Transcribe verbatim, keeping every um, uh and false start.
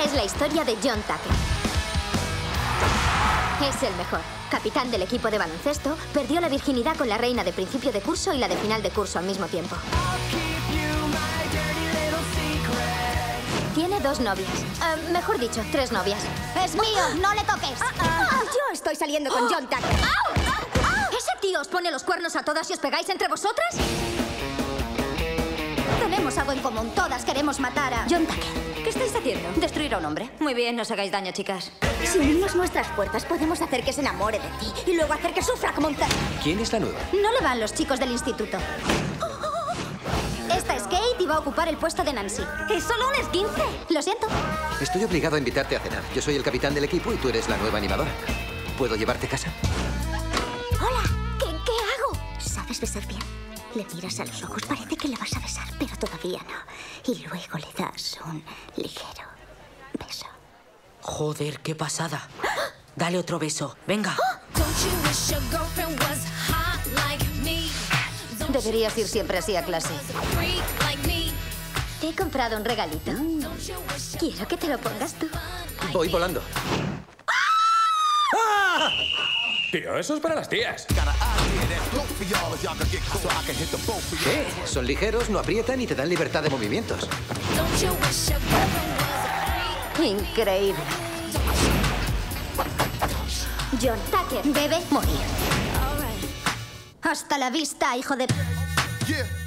Esta es la historia de John Tucker. Es el mejor. Capitán del equipo de baloncesto, perdió la virginidad con la reina de principio de curso y la de final de curso al mismo tiempo. Tiene dos novias. Uh, mejor dicho, tres novias. ¡Es mío! ¡No le toques! Ah, ah, ah. Yo estoy saliendo con John Tucker. Ah, ah, ah. ¿Ese tío os pone los cuernos a todas y os pegáis entre vosotras? Tenemos algo en común. Todas queremos matar a John Tucker. ¿Qué estáis haciendo? Destruir a un hombre. Muy bien, no os hagáis daño, chicas. Si unimos nuestras fuerzas, podemos hacer que se enamore de ti y luego hacer que sufra como un cerdo. ¿Quién es la nueva? No le van los chicos del instituto. Esta es Kate y va a ocupar el puesto de Nancy. ¡Es solo un esguince! Lo siento. Estoy obligado a invitarte a cenar. Yo soy el capitán del equipo y tú eres la nueva animadora. ¿Puedo llevarte a casa? Hola. ¿Qué, qué hago? ¿Sabes besar bien? Le miras a los ojos, parece que le vas a besar, pero todavía no. Y luego le das un ligero beso. Joder, qué pasada. Dale otro beso. Venga. Deberías ir siempre así a clase. Te he comprado un regalito. Quiero que te lo pongas tú. Voy volando. ¡Ah! Tío, eso es para las tías. ¿Qué? Son ligeros, no aprietan y te dan libertad de movimientos. Increíble. John Tucker debe morir. Hasta la vista, hijo de... Yeah.